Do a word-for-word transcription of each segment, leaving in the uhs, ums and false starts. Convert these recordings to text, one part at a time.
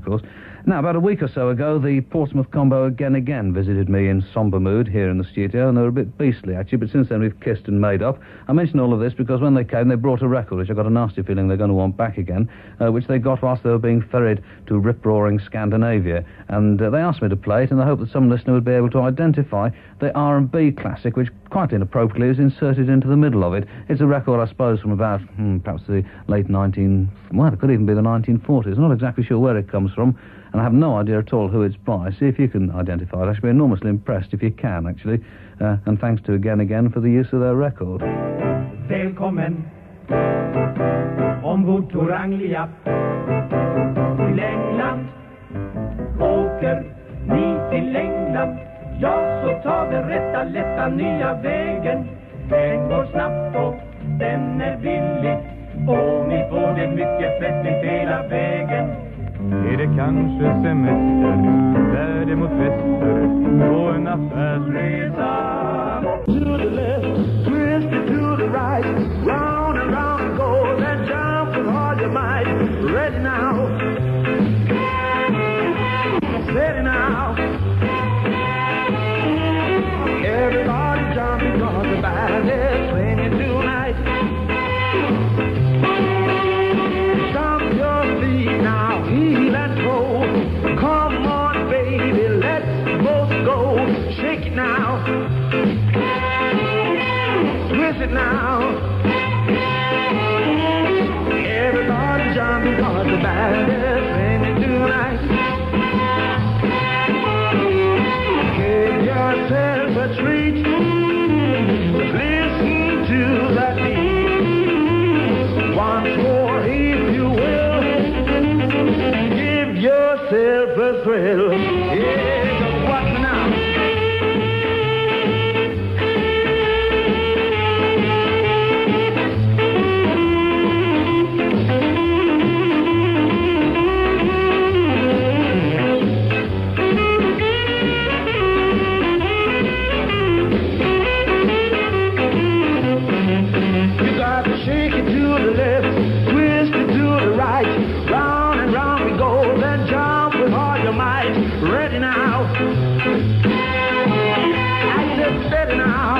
of course. Now, about a week or so ago, the Portsmouth Combo again again visited me in sombre mood here in the studio, and they were a bit beastly, actually, but since then we've kissed and made up. I mention all of this because when they came, they brought a record, which I got a nasty feeling they're going to want back again, uh, which they got whilst they were being ferried to rip-roaring Scandinavia, and uh, they asked me to play it in the hope that some listener would be able to identify the R and B classic, which quite inappropriately is inserted into the middle of it. It's a record, I suppose, from about, hmm, perhaps the late nineteen... well, it could even be the nineteen forties. I'm not exactly sure where it comes from, and I have no idea at all who it's by. See if you can identify it. I should be enormously impressed if you can, actually. Uh, and thanks to Again Again for the use of their record. Välkommen ombord Tor Anglia till England. Åker ni till England, ja, så ta den rätta, lätta, nya vägen. Den går snabbt och den är billig, och ni får det mycket vettigt hela vägen. Är det kanske semester, värde mot väster, på en affärsresa? To the left, twist it to the right, round and round it goes, and jump with all your might. Ready now, steady now. Everybody jumping on the band is swinging tonight. Jump your feet now, let's go. Come on, baby, let's both go. Shake it now, twist it now. Everybody jumping on the band is swinging tonight. Silver thrill. Yeah, what now? You got to shake it to the left, twist it to the right, round and round we go, then jump. Ready now, I said steady now.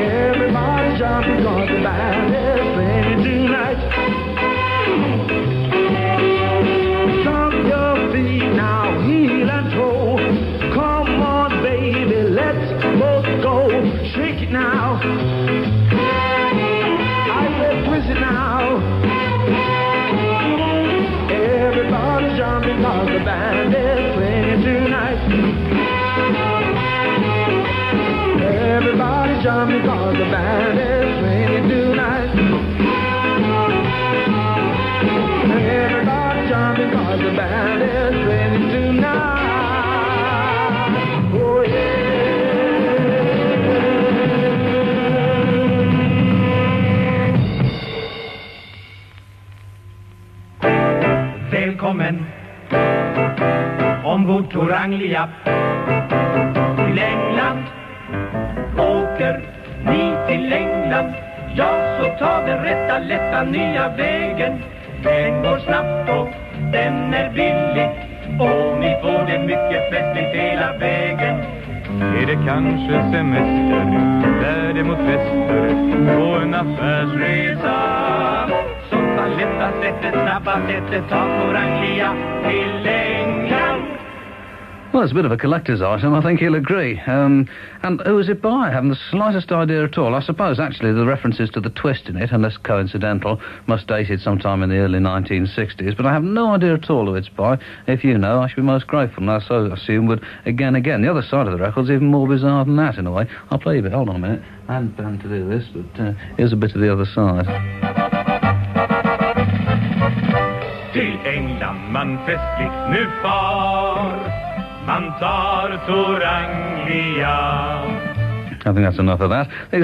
Everybody jumping on the band is playing tonight. Jump your feet now, heel and toe. Come on, baby, let's both go. Shake it now, I said twist it now. Everybody's jumping cause the band is playing tonight. Everybody's jumping cause the band is playing tonight. Everybody's jumping cause the band is playing tonight. Oh yeah. Välkommen ombord Tor Anglia till England. Åker ni till England, ja, så ta den rätta, lätta, nya vägen. Den går snabbt och den är billig, och ni får det mycket festligt hela vägen. Är det kanske semester, värde mot väster, på en affärsresa? Lätta sättet, snabba sättet, ta Tor Anglia till England. Well, it's a bit of a collector's item, I think he'll agree. Um, and who is it by? I haven't the slightest idea at all. I suppose, actually, the references to the twist in it, unless coincidental, must date it sometime in the early nineteen sixties, but I have no idea at all who it's by. If you know, I should be most grateful, and I so assume would Again Again. The other side of the record's even more bizarre than that, in a way. I'll play a bit. Hold on a minute. I hadn't planned to do this, but uh, here's a bit of the other side. Till England man festligt nu far, man tar Tor Anglia. I think that's enough of that. There's